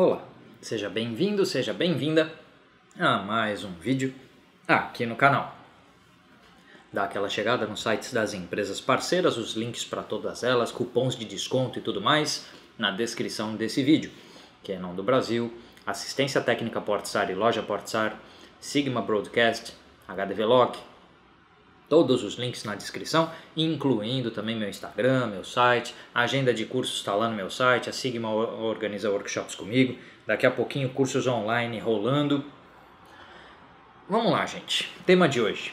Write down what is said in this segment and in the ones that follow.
Olá, seja bem-vindo, seja bem-vinda a mais um vídeo aqui no canal. Dá aquela chegada nos sites das empresas parceiras, os links para todas elas, cupons de desconto e tudo mais na descrição desse vídeo. Canon do Brasil, Assistência Técnica Portsar e Loja Portsar, Sigma Broadcast, HDVLock, todos os links na descrição, incluindo também meu Instagram, meu site, a agenda de cursos está lá no meu site, a Sigma organiza workshops comigo, daqui a pouquinho cursos online rolando. Vamos lá, gente, tema de hoje.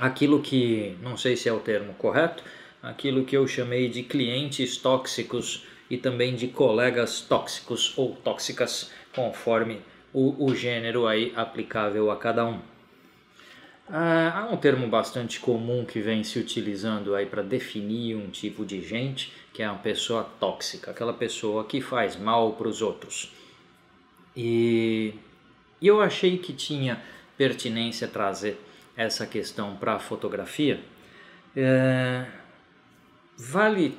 Aquilo que, não sei se é o termo correto, aquilo que eu chamei de clientes tóxicos e também de colegas tóxicos ou tóxicas, conforme o gênero aí aplicável a cada um. Há um termo bastante comum que vem se utilizando aí para definir um tipo de gente, que é uma pessoa tóxica, aquela pessoa que faz mal para os outros. E eu achei que tinha pertinência trazer essa questão para a fotografia. Vale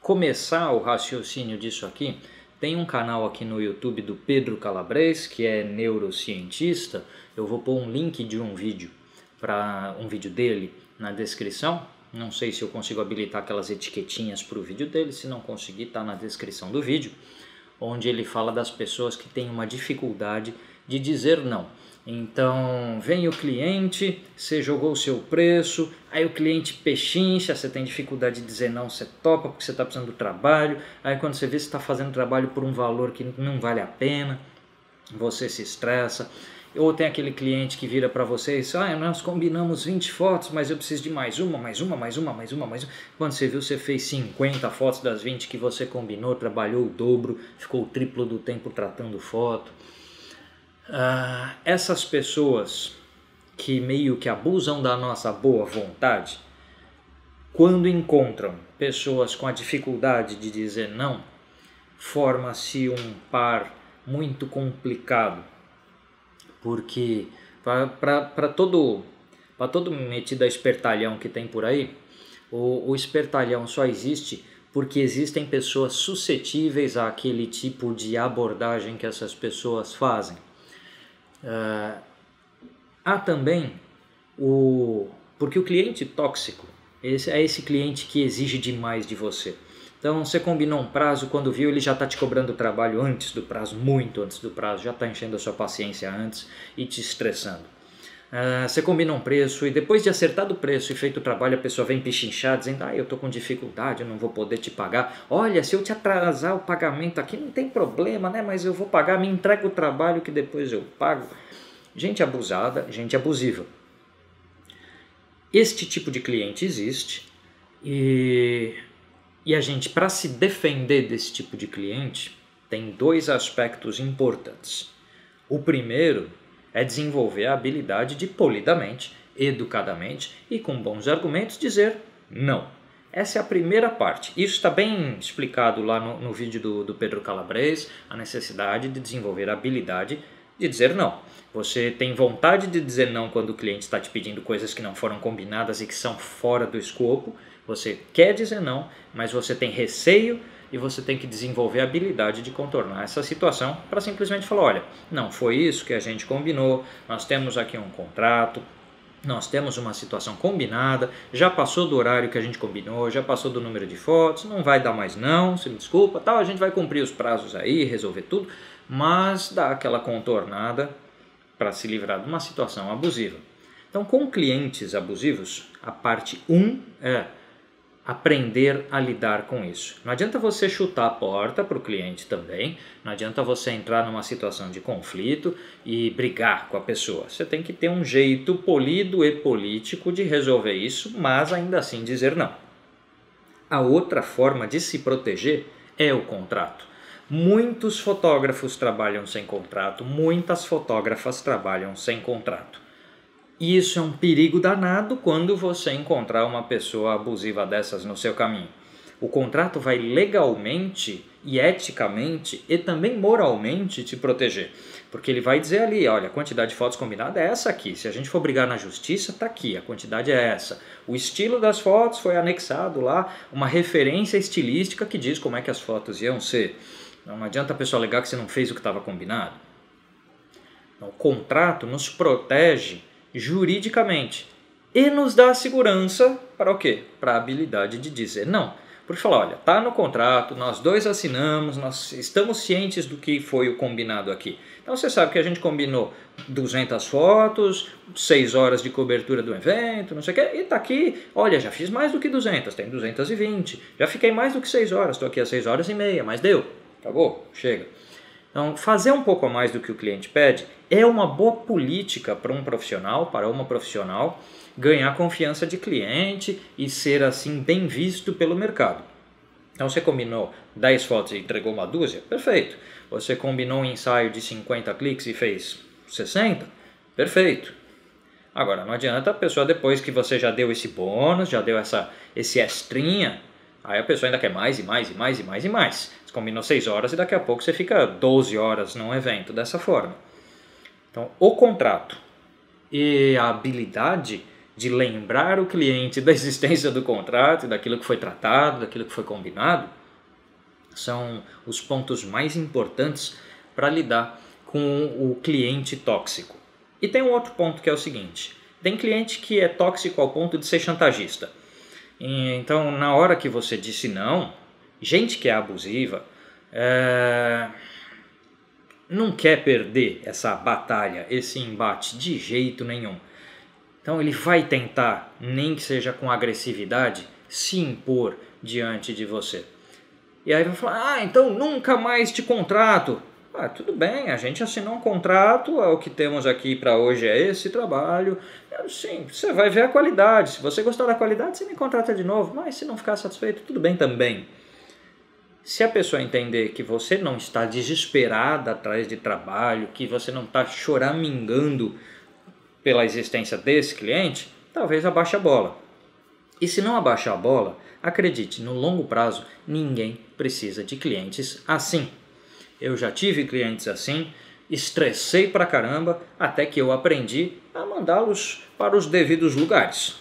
começar o raciocínio disso aqui. Tem um canal aqui no YouTube do Pedro Calabrez, que é neurocientista. Eu vou pôr um link de um vídeo para um vídeo dele na descrição. Não sei se eu consigo habilitar aquelas etiquetinhas para o vídeo dele, se não conseguir, está na descrição do vídeo, onde ele fala das pessoas que têm uma dificuldade de dizer não. Então vem o cliente, você jogou o seu preço, aí o cliente pechincha, você tem dificuldade de dizer não, você topa porque você está precisando do trabalho, aí quando você vê, você está fazendo trabalho por um valor que não vale a pena, você se estressa. Ou tem aquele cliente que vira para você e diz, ah, nós combinamos 20 fotos, mas eu preciso de mais uma. Quando você viu, você fez 50 fotos das 20 que você combinou, trabalhou o dobro, ficou o triplo do tempo tratando foto. Essas pessoas que meio que abusam da nossa boa vontade, quando encontram pessoas com a dificuldade de dizer não, forma-se um par muito complicado. Porque para todo metido a espertalhão que tem por aí, o espertalhão só existe porque existem pessoas suscetíveis àquele tipo de abordagem que essas pessoas fazem. Há também porque o cliente tóxico é esse cliente que exige demais de você. Então você combinou um prazo, quando viu ele já está te cobrando o trabalho antes do prazo, muito antes do prazo, já está enchendo a sua paciência antes e te estressando. Você combinou um preço e depois de acertado o preço e feito o trabalho, a pessoa vem pichinchar dizendo, ah, eu estou com dificuldade, eu não vou poder te pagar. Olha, se eu te atrasar o pagamento aqui não tem problema, né? Mas eu vou pagar, me entrega o trabalho que depois eu pago. Gente abusada, gente abusiva. Este tipo de cliente existe E a gente, para se defender desse tipo de cliente, tem dois aspectos importantes. O primeiro é desenvolver a habilidade de polidamente, educadamente e com bons argumentos dizer não. Essa é a primeira parte. Isso está bem explicado lá no vídeo do Pedro Calabrez, a necessidade de desenvolver a habilidade de dizer não. Você tem vontade de dizer não quando o cliente está te pedindo coisas que não foram combinadas e que são fora do escopo. Você quer dizer não, mas você tem receio e você tem que desenvolver a habilidade de contornar essa situação para simplesmente falar, olha, não foi isso que a gente combinou, nós temos aqui um contrato, nós temos uma situação combinada, já passou do horário que a gente combinou, já passou do número de fotos, não vai dar mais não, se me desculpa, tal, a gente vai cumprir os prazos aí, resolver tudo, mas dá aquela contornada para se livrar de uma situação abusiva. Então, com clientes abusivos, a parte 1 é aprender a lidar com isso. Não adianta você chutar a porta para o cliente também, não adianta você entrar numa situação de conflito e brigar com a pessoa. Você tem que ter um jeito polido e político de resolver isso, mas ainda assim dizer não. A outra forma de se proteger é o contrato. Muitos fotógrafos trabalham sem contrato, muitas fotógrafas trabalham sem contrato. E isso é um perigo danado quando você encontrar uma pessoa abusiva dessas no seu caminho. O contrato vai legalmente e eticamente e também moralmente te proteger. Porque ele vai dizer ali, olha, a quantidade de fotos combinada é essa aqui. Se a gente for brigar na justiça, está aqui, a quantidade é essa. O estilo das fotos foi anexado lá, uma referência estilística que diz como é que as fotos iam ser. Não adianta a pessoa alegar que você não fez o que estava combinado. Então, o contrato nos protege juridicamente e nos dá segurança para o quê? Para a habilidade de dizer não. Por falar, olha, está no contrato, nós dois assinamos, nós estamos cientes do que foi o combinado aqui. Então você sabe que a gente combinou 200 fotos, 6 horas de cobertura do evento, não sei o que, e está aqui, olha, já fiz mais do que 200, tem 220, já fiquei mais do que 6 horas, estou aqui às 6 horas e meia, mas deu, acabou, chega. Então fazer um pouco a mais do que o cliente pede é uma boa política para um profissional, para uma profissional, ganhar confiança de cliente e ser assim bem visto pelo mercado. Então você combinou 10 fotos e entregou uma dúzia? Perfeito. Você combinou um ensaio de 50 cliques e fez 60? Perfeito. Agora não adianta a pessoa, depois que você já deu esse bônus, já deu esse extrinha, aí a pessoa ainda quer mais e mais e mais e mais e mais. Você combinou 6 horas e daqui a pouco você fica 12 horas num evento dessa forma. Então o contrato e a habilidade de lembrar o cliente da existência do contrato, daquilo que foi tratado, daquilo que foi combinado, são os pontos mais importantes para lidar com o cliente tóxico. E tem um outro ponto que é o seguinte, tem cliente que é tóxico ao ponto de ser chantagista. Então, na hora que você disse não, gente que é abusiva, não quer perder essa batalha, esse embate de jeito nenhum. Então ele vai tentar, nem que seja com agressividade, se impor diante de você. E aí vai falar, ah, então nunca mais te contrato. Ah, tudo bem, a gente assinou um contrato, o que temos aqui para hoje é esse trabalho. Sim, você vai ver a qualidade, se você gostar da qualidade, você me contrata de novo. Mas se não ficar satisfeito, tudo bem também. Se a pessoa entender que você não está desesperada atrás de trabalho, que você não está choramingando pela existência desse cliente, talvez abaixe a bola. E se não abaixar a bola, acredite, no longo prazo, ninguém precisa de clientes assim. Eu já tive clientes assim, estressei pra caramba, até que eu aprendi a mandá-los para os devidos lugares.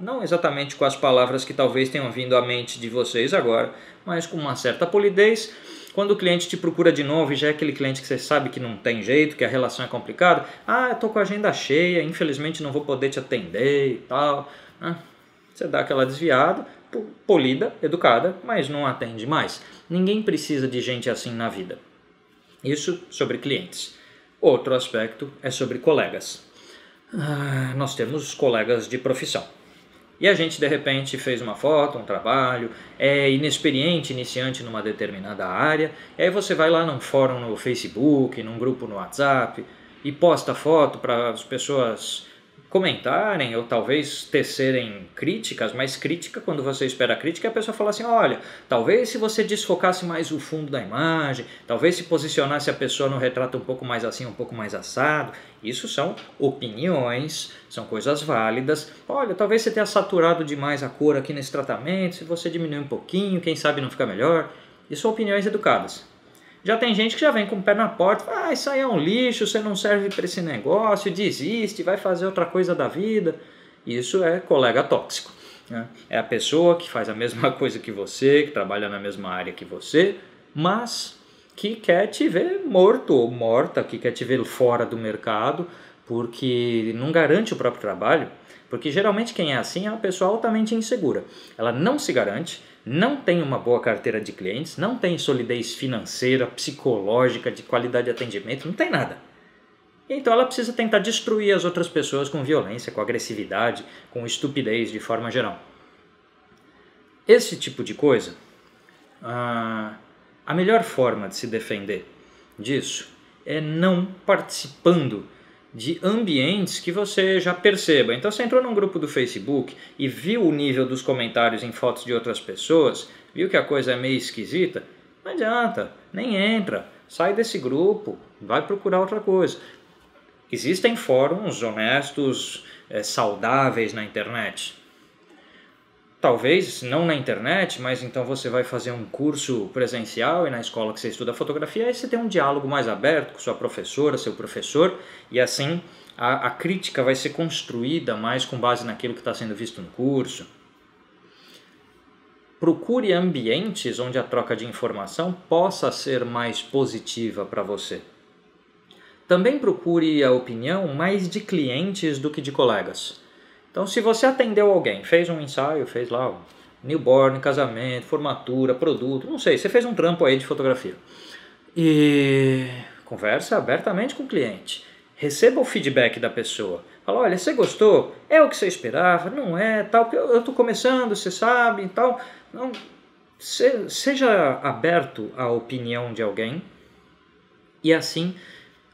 Não exatamente com as palavras que talvez tenham vindo à mente de vocês agora, mas com uma certa polidez. Quando o cliente te procura de novo e já é aquele cliente que você sabe que não tem jeito, que a relação é complicada, ah, eu estou com a agenda cheia, infelizmente não vou poder te atender e tal. Ah, você dá aquela desviada, polida, educada, mas não atende mais. Ninguém precisa de gente assim na vida. Isso sobre clientes. Outro aspecto é sobre colegas. Ah, nós temos colegas de profissão. E a gente, de repente, fez uma foto, um trabalho, é inexperiente, iniciante numa determinada área, e aí você vai lá num fórum no Facebook, num grupo no WhatsApp, e posta a foto para as pessoas comentarem ou talvez tecerem críticas, mas crítica, quando você espera a crítica, a pessoa fala assim, olha, talvez se você desfocasse mais o fundo da imagem, talvez se posicionasse a pessoa no retrato um pouco mais assim, um pouco mais assado. Isso são opiniões, são coisas válidas. Olha, talvez você tenha saturado demais a cor aqui nesse tratamento, se você diminuir um pouquinho, quem sabe não fica melhor. Isso são opiniões educadas. Já tem gente que já vem com o pé na porta, ah, isso aí é um lixo, você não serve para esse negócio, desiste, vai fazer outra coisa da vida. Isso é colega tóxico, né? É a pessoa que faz a mesma coisa que você, que trabalha na mesma área que você, mas que quer te ver morto ou morta, que quer te ver fora do mercado, porque não garante o próprio trabalho. Porque geralmente quem é assim é uma pessoa altamente insegura. Ela não se garante, não tem uma boa carteira de clientes, não tem solidez financeira, psicológica, de qualidade de atendimento, não tem nada. Então ela precisa tentar destruir as outras pessoas com violência, com agressividade, com estupidez de forma geral. Esse tipo de coisa, a melhor forma de se defender disso é não participando de ambientes que você já perceba. Então você entrou num grupo do Facebook e viu o nível dos comentários em fotos de outras pessoas, viu que a coisa é meio esquisita, não adianta, nem entra, sai desse grupo, vai procurar outra coisa. Existem fóruns honestos, saudáveis na internet. Talvez não na internet, mas então você vai fazer um curso presencial e na escola que você estuda fotografia, aí você tem um diálogo mais aberto com sua professora, seu professor, e assim a crítica vai ser construída mais com base naquilo que está sendo visto no curso. Procure ambientes onde a troca de informação possa ser mais positiva para você. Também procure a opinião mais de clientes do que de colegas. Então, se você atendeu alguém, fez um ensaio, fez lá um newborn, casamento, formatura, produto, não sei, você fez um trampo aí de fotografia. E conversa abertamente com o cliente. Receba o feedback da pessoa. Fala, olha, você gostou? É o que você esperava? Não é? Tal, eu estou começando, você sabe, tal. Não, seja aberto à opinião de alguém e assim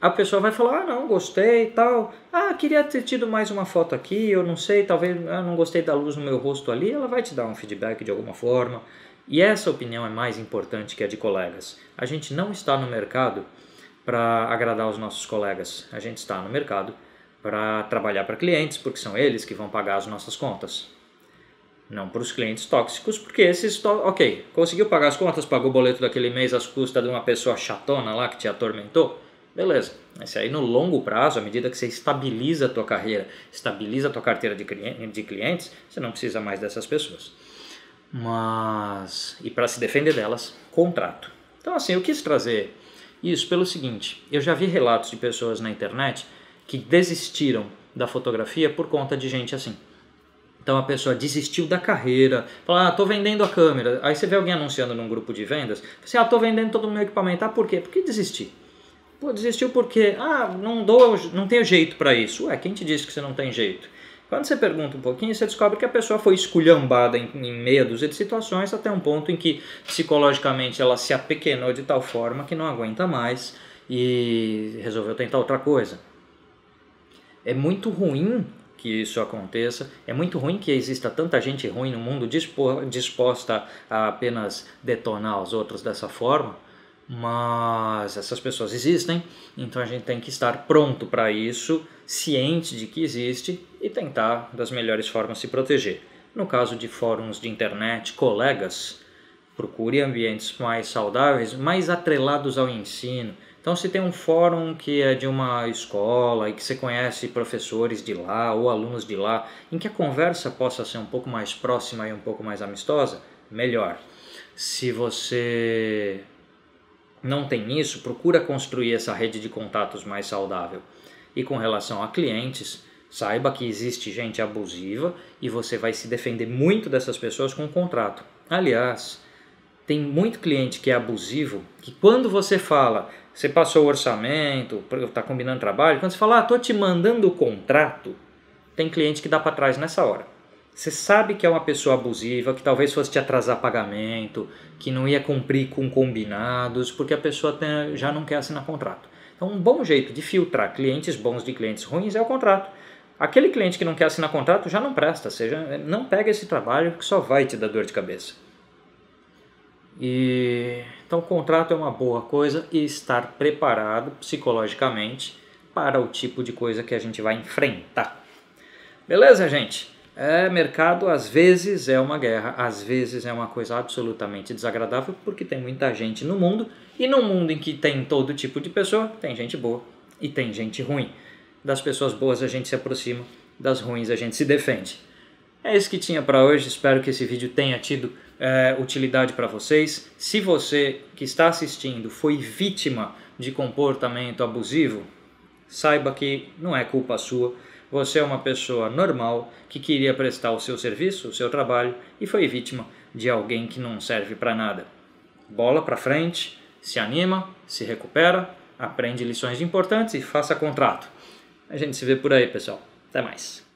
a pessoa vai falar, ah, não, gostei, tal, ah, queria ter tido mais uma foto aqui, eu não sei, talvez ah, não gostei da luz no meu rosto ali, ela vai te dar um feedback de alguma forma. E essa opinião é mais importante que a de colegas. A gente não está no mercado para agradar os nossos colegas, a gente está no mercado para trabalhar para clientes, porque são eles que vão pagar as nossas contas. Não para os clientes tóxicos, porque esses... Ok, conseguiu pagar as contas, pagou o boleto daquele mês às custas de uma pessoa chatona lá que te atormentou? Beleza. Esse aí no longo prazo, à medida que você estabiliza a tua carreira, estabiliza a tua carteira de clientes, você não precisa mais dessas pessoas. Mas... E para se defender delas, contrato. Então assim, eu quis trazer isso pelo seguinte. Eu já vi relatos de pessoas na internet que desistiram da fotografia por conta de gente assim. Então a pessoa desistiu da carreira, fala, ah, tô vendendo a câmera. Aí você vê alguém anunciando num grupo de vendas, assim, ah, tô vendendo todo o meu equipamento. Ah, por quê? Por que desisti? Pô, desistiu porque, ah, não tenho jeito para isso. Ué, quem te disse que você não tem jeito? Quando você pergunta um pouquinho, você descobre que a pessoa foi esculhambada em meia dúzia de situações até um ponto em que psicologicamente ela se apequenou de tal forma que não aguenta mais e resolveu tentar outra coisa. É muito ruim que isso aconteça, é muito ruim que exista tanta gente ruim no mundo disposta a apenas detonar os outros dessa forma, mas essas pessoas existem, então a gente tem que estar pronto para isso, ciente de que existe e tentar das melhores formas se proteger. No caso de fóruns de internet, colegas, procure ambientes mais saudáveis, mais atrelados ao ensino. Então se tem um fórum que é de uma escola e que você conhece professores de lá ou alunos de lá, em que a conversa possa ser um pouco mais próxima e um pouco mais amistosa, melhor. Se você não tem isso, procura construir essa rede de contatos mais saudável. E com relação a clientes, saiba que existe gente abusiva e você vai se defender muito dessas pessoas com o contrato. Aliás, tem muito cliente que é abusivo, que quando você fala, você passou o orçamento, está combinando trabalho, quando você fala, ah, estou te mandando o contrato, tem cliente que dá para trás nessa hora. Você sabe que é uma pessoa abusiva, que talvez fosse te atrasar pagamento, que não ia cumprir com combinados, porque a pessoa já não quer assinar contrato. Então um bom jeito de filtrar clientes bons de clientes ruins é o contrato. Aquele cliente que não quer assinar contrato já não presta, ou seja, não pega esse trabalho que só vai te dar dor de cabeça. E então o contrato é uma boa coisa e estar preparado psicologicamente para o tipo de coisa que a gente vai enfrentar. Beleza, gente? Mercado às vezes é uma guerra, às vezes é uma coisa absolutamente desagradável porque tem muita gente no mundo e num mundo em que tem todo tipo de pessoa, tem gente boa e tem gente ruim. Das pessoas boas a gente se aproxima, das ruins a gente se defende. É isso que tinha para hoje, espero que esse vídeo tenha tido utilidade para vocês. Se você que está assistindo foi vítima de comportamento abusivo, saiba que não é culpa sua. Você é uma pessoa normal que queria prestar o seu serviço, o seu trabalho e foi vítima de alguém que não serve para nada. Bola para frente, se anima, se recupera, aprende lições importantes e faça contrato. A gente se vê por aí, pessoal. Até mais.